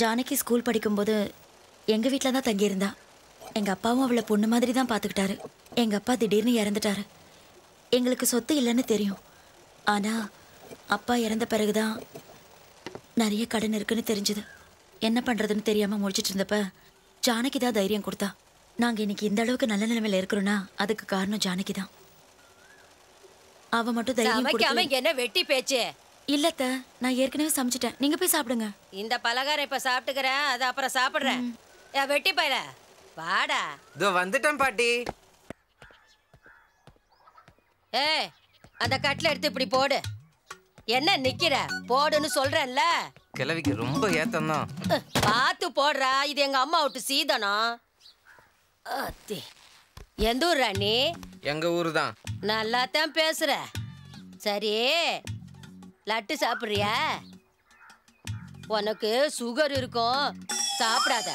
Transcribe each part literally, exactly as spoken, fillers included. Janaki school படிக்கும்போது எங்கள் வீட்டில் தான் தங்கியிருந்தா. எங்கள் அப்பாவும் அவளை பொண்ணு மாதிரி தான் பார்த்துக்கிட்டாரு. எங்கள் அப்பா திடீர்னு இறந்துட்டாரு. எங்களுக்கு சொத்து இல்லைன்னு தெரியும். ஆனால் அப்பா இறந்த பிறகு தான் நிறைய கடன் இருக்குதுன்னு தெரிஞ்சுது. என்ன பண்ணுறதுன்னு தெரியாமல் முடிச்சுட்டு இருந்தப்ப ஜானகி தான் தைரியம் கொடுத்தா. நாங்கள் இன்றைக்கி இந்த அளவுக்கு நல்ல நிலைமையில் இருக்கிறோன்னா அதுக்கு காரணம் ஜானகி தான். அவள் மட்டும் தைரியம். என்ன வெட்டி பேச்சு? இல்லத்த, நான் ஏற்கனவே சமைச்சிட்டேன். நீங்க போய் சாப்பிடுங்க. இந்த பலகாரம் இப்ப சாப்பிட்டுக்கிறேன், அது அப்புறம் சாப்பிடுறேன். வெட்டி பையல வாடா. இதோ வந்துட்டேன் பாட்டி. ஏ, அந்த கட்ல எடுத்து இப்படி போடு. என்ன நிக்கிற? போடுன்னு சொல்றேன்ல. கிழவிக்கு ரொம்ப ஏத்தம் தான். பார்த்து போடுறா, இது எங்க அம்மா விட்டு சீதனம். எந்த ஊர் ராணி? எங்க ஊரு தான். நல்லா தான் பேசுற. சரி, லட்டு சாப்பிட்றியா? உனக்கு சுகர் இருக்கும், சாப்பிடாத.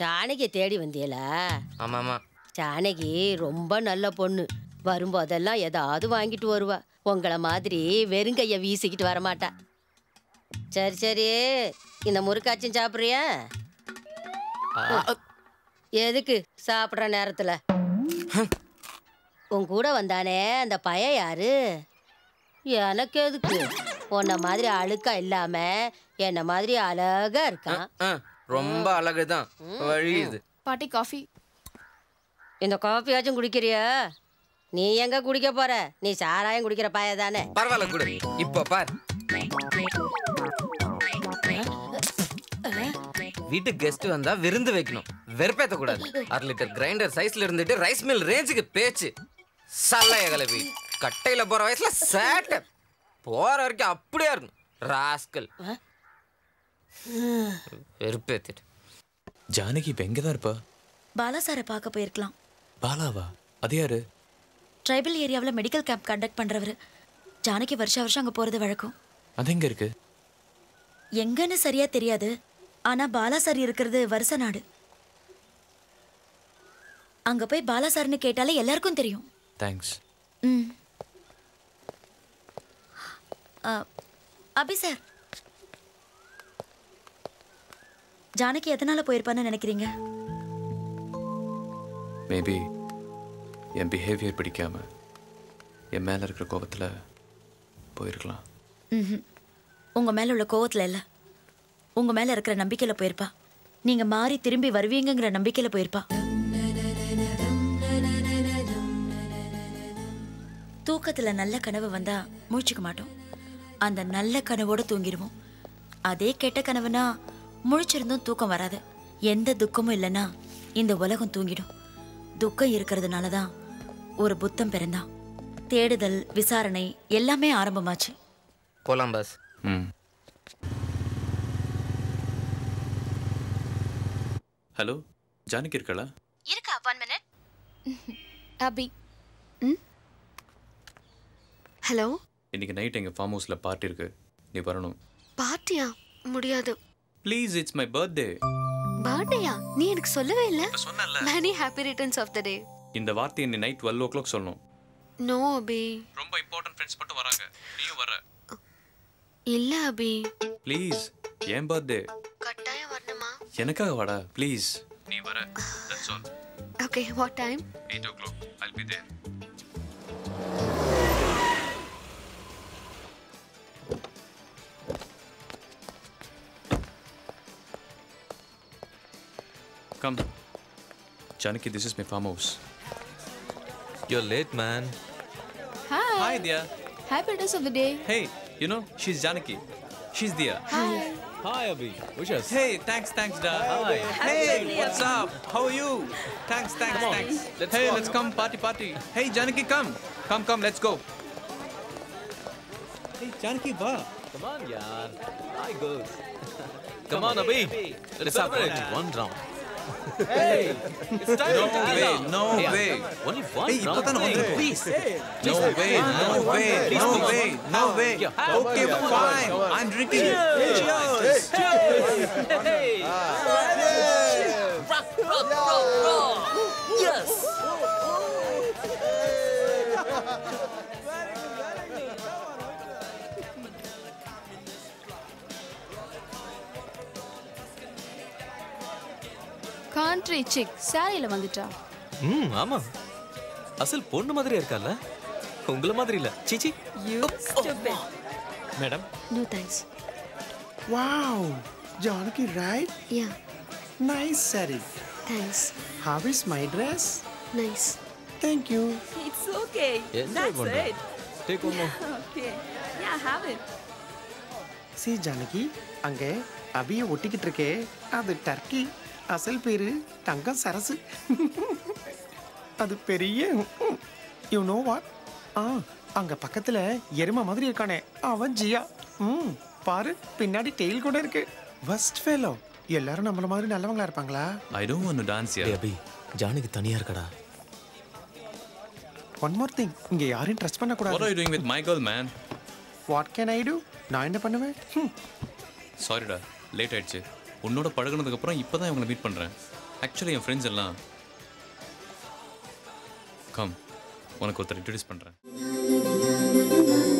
ஜானகி தேடி வந்தியல? ஆமாமா. ஜானகி ரொம்ப நல்ல பொண்ணு. வரும்போதெல்லாம் ஏதாவது வாங்கிட்டு வருவா. உங்களை மாதிரி வெறுங்கைய வீசிக்கிட்டு வரமாட்டா. சரி சரி, இந்த முறுக்காச்சும் சாப்பிட்றியா? எதுக்கு சாப்பிட்ற நேரத்தில்? உன் கூட வந்தானே அந்த பையன் யாரு? எனக்கு எதுக்கு? உன்ன மாதிரி அழுக்கா இல்லாம என்ன மாதிரி அழகா இருக்கான். ரொம்ப அழகுதான். பாட்டி காஃபி. இந்த காஃபியாச்சும் குடிக்கிறியா? நீ எங்க குடிக்க போற? நீ சாராயம் குடிக்கிற பைய தானே. பரவாயில்ல குடி. இப்ப பார், வீட்டு கெஸ்ட் வந்தா விருந்து வைக்கணும், வெறுப்பேத்த கூடாது. அரை லிட்டர் கிரைண்டர் சைஸ்ல இருந்துட்டு ரைஸ் மில் ரேஞ்சுக்கு பேச்சு. சல்லைய கலவி கட்டையில போற வயசுல சேட்ட போற வரைக்கும் அப்படியா இருக்கும் ராஸ்கல். வெறுப்பேத்திட்டு. ஜானகி இப்ப எங்கதான் இருப்பா? பாலா சாரை பார்க்க போயிருக்கலாம். பாலாவா? அது யாரு? ட்ரைபல் ஏரியாவில் மெடிக்கல் கேம்ப் கண்டக்ட் பண்றவரு. ஜானகி வருஷ வருஷம் அங்க போறது வழக்கம். அது எங்க இருக்கு? எங்கன்னு சரியா தெரியாது. ஆனா பாலா சார் இருக்கிறது வருஷ நாடு. அங்க போய் பாலா சார்னு கேட்டாலே எல்லாருக்கும் தெரியும். தேங்க்ஸ். ம். அபி சார், ஜானகி எதனால போயிருப்பான்னு நினைக்கிறீங்க? மேபி என் பிஹேவியர் பிடிக்காம என் மேல இருக்கிற கோபத்துல போயிருக்கலாம். ம். உங்க மேல உள்ள கோபத்துல இல்ல, உங்க மேல இருக்கிற நம்பிக்கையில போயிருப்பா. நீங்க மாறி திரும்பி வருவீங்கங்கிற நம்பிக்கையில போயிருப்பா. தூக்கத்தில் நல்ல கனவு வந்தால் முழிச்சுக்க மாட்டோம். அந்த நல்ல கனவோடு தூங்கிடுவோம். அதே கெட்ட கனவுனா முழிச்சிருந்தும் தூக்கம் வராது. எந்த துக்கமும் இல்லைன்னா இந்த உலகம் தூங்கிடும். துக்கம் இருக்கிறதுனால தான் ஒரு புத்தம் பிறந்தான். தேடுதல், விசாரணை எல்லாமே ஆரம்பமாச்சு. கொலம்பஸ். ஹலோ, ஜானகி இருக்கா? இருக்கா. One minute. அபி. ம். ஹலோ, இன்னைக்கு நைட் எங்க ஃபார்ம் ஹவுஸ்ல பார்ட்டி இருக்கு, நீ வரணும். பார்ட்டியா? முடியாது ப்ளீஸ், இட்ஸ் மை பர்த்டே. பர்த்டேயா? நீ எனக்கு சொல்லவே இல்ல. சொன்னல்ல. many happy returns of the day. இந்த வார்த்தை இன்னை நைட் twelve o'clock சொல்லணும். நோ அபி, ரொம்ப இம்பார்ட்டன்ட் फ्रेंड्स பட்டு வராங்க, நீயும் வர. இல்ல அபி ப்ளீஸ், என் பர்த்டே கட்டாய வரணுமா? எனக்காக வாடா ப்ளீஸ், நீ வர. That's all. Okay, what time? eight o'clock. I'll be there. Come, Janaki, this is my farm house. You're late, man. Hi. Hi, dear. Happy birthday of the day. Hey, you know she's Janaki. She's dear. Hi. Hi, Abhi. Wishes. Hey, thanks, thanks, da. Hi. Hi. Hey, what's up? How are you? Thanks, thanks, Hi. thanks. Let's hey, go. let's come party, party. Hey, Janaki, come, come, come. Let's go. Hey, Janaki, va. Come on, yaar. Hi, girls. Come on, Abhi. Let's celebrate one round. Hey, it's time. No way, no way. Only one. Hey, you can't only please. No way, no way, no way, no way. Okay, fine. I'm drinking. Cheers. Cheers. Hey. Rock, rock, rock, rock. Yes. Country chick சாரியில வந்துட்டா. ம் ஆமா. அசல் பொண்ணு மாதிரி இருக்கல. உங்கள மாதிரி இல்ல. சிச்சி. You stupid. Madam. No thanks. Wow. Janaki right? Yeah. Nice saree. Thanks. How is my dress? Nice. Thank you. It's okay. Yeah, that's it. Right. Take one more. Yeah, okay. Yeah, have it. See Janaki, அங்க அபிய ஒட்டிக்கிட்டு இருக்கே அது Turkey. அசல் பேரு தங்கம் சரசு. அது பெரிய you know what. ஆ அங்க பக்கத்துல எருமை மாதிரி இருக்கானே அவன் ஜியா. ம் பாரு பின்னாடி டெயில் கூட இருக்கு. Worst fellow. எல்லாரும் நம்மள மாதிரி நல்லவங்களா இருப்பாங்களா? I don't want to dance here. Abhi Janaki தனியா இருக்கடா. One more thing, இங்க யாரையும் ட்ரஸ்ட் பண்ண கூடாது. What are you doing with my girl, man? What can I do? நான் என்ன பண்ணுவேன்? Sorry டா, லேட் ஆயிடுச்சு. உன்னோட பழகுனதுக்கு அப்புறம் இப்பதான் இவங்களை மீட் பண்றேன். ஆக்சுவலி என் ஃப்ரெண்ட்ஸ் எல்லாம் கம் உனக்கு ஒருத்தர் இன்ட்ரோடியூஸ் பண்றேன்.